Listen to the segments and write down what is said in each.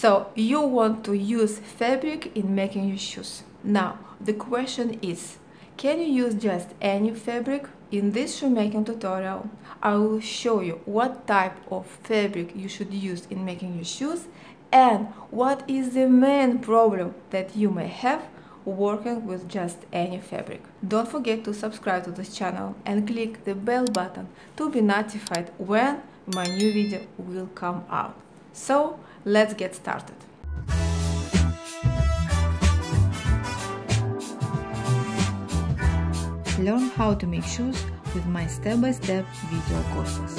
So you want to use fabric in making your shoes. Now the question is, can you use just any fabric? In this shoemaking tutorial, I will show you what type of fabric you should use in making your shoes and what is the main problem that you may have working with just any fabric. Don't forget to subscribe to this channel and click the bell button to be notified when my new video will come out. So let's get started. Learn how to make shoes with my step-by-step video courses.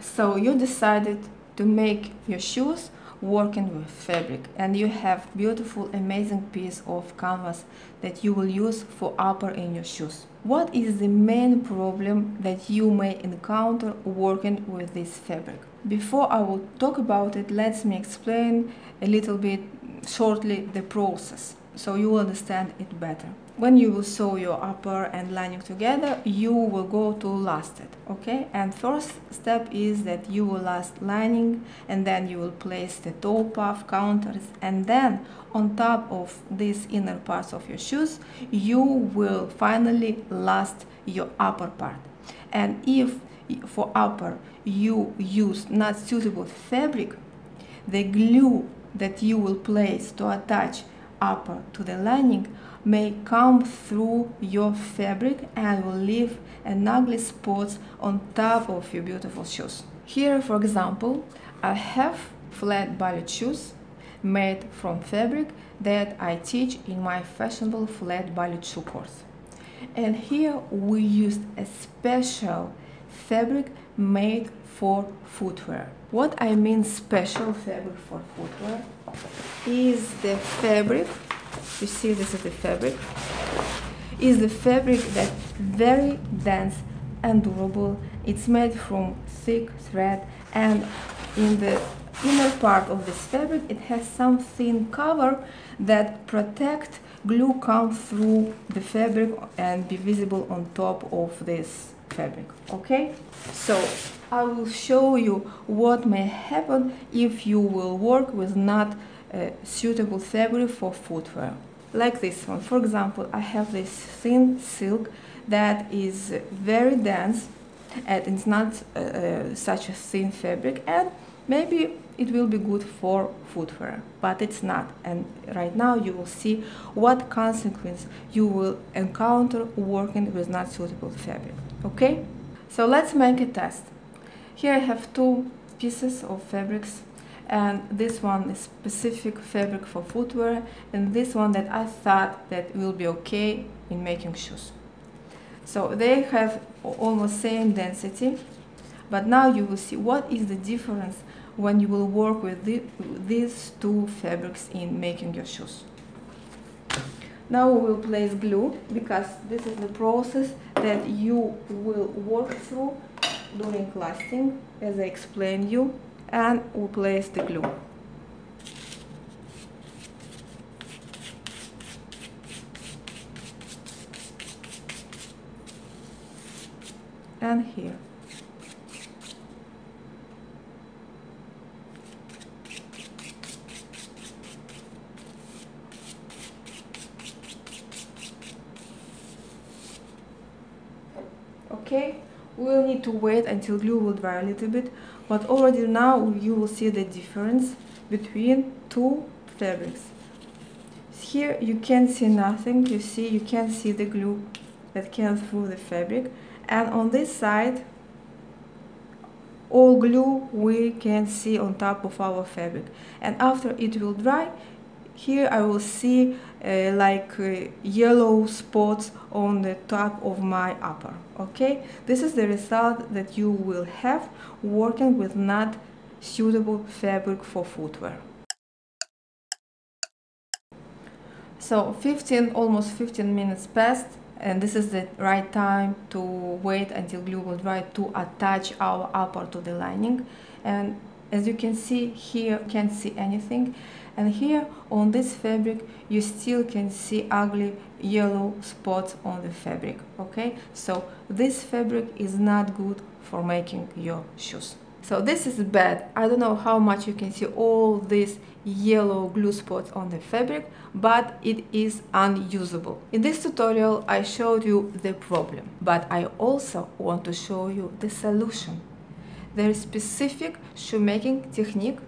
So you decided to make your shoes working with fabric, and you have beautiful, amazing piece of canvas that you will use for upper in your shoes. What is the main problem that you may encounter working with this fabric? Before I will talk about it, let me explain a little bit shortly the process, so you will understand it better. When you will sew your upper and lining together, you will go to last it, okay? And first step is that you will last lining, and then you will place the toe puff counters, and then on top of these inner parts of your shoes, you will finally last your upper part. And if for upper you use not suitable fabric, the glue that you will place to attach upper to the lining may come through your fabric and will leave an ugly spot on top of your beautiful shoes. Here, for example, I have flat ballet shoes made from fabric that I teach in my fashionable flat ballet shoe course. And here we used a special fabric made for footwear. What I mean special fabric for footwear is the fabric, you see this is the fabric, is the fabric that's very dense and durable. It's made from thick thread, and in the inner part of this fabric it has some thin cover that protect glue come through the fabric and be visible on top of this fabric, okay? So I will show you what may happen if you will work with not suitable fabric for footwear. Like this one, for example, I have this thin silk that is very dense, and it's not such a thin fabric, and maybe it will be good for footwear, but it's not. And right now you will see what consequence you will encounter working with not suitable fabric, okay? So let's make a test. Here I have two pieces of fabrics, and this one is specific fabric for footwear, and this one that I thought that will be okay in making shoes. So they have almost same density, but now you will see what is the difference when you will work with these two fabrics in making your shoes. Now we will place glue, because this is the process that you will work through during lasting, as I explained you, and we place the glue. And here. Okay, we'll need to wait until glue will dry a little bit, but already now you will see the difference between two fabrics. Here you can't see nothing, you see, you can't see the glue that came through the fabric, and on this side all glue we can see on top of our fabric. And after it will dry, here I will see yellow spots on the top of my upper, okay? This is the result that you will have working with not suitable fabric for footwear. So almost 15 minutes passed, and this is the right time to wait until glue will dry to attach our upper to the lining. And as you can see, here you can't see anything, and here on this fabric you still can see ugly yellow spots on the fabric. Okay, so this fabric is not good for making your shoes. So this is bad. I don't know how much you can see all these yellow glue spots on the fabric, but it is unusable. In this tutorial I showed you the problem, but I also want to show you the solution. There is specific shoemaking technique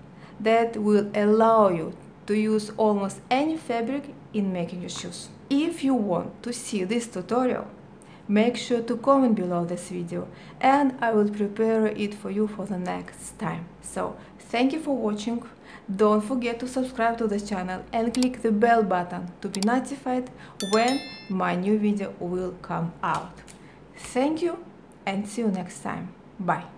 that will allow you to use almost any fabric in making your shoes. If you want to see this tutorial, make sure to comment below this video and I will prepare it for you for the next time. So thank you for watching. Don't forget to subscribe to the channel and click the bell button to be notified when my new video will come out. Thank you and see you next time. Bye.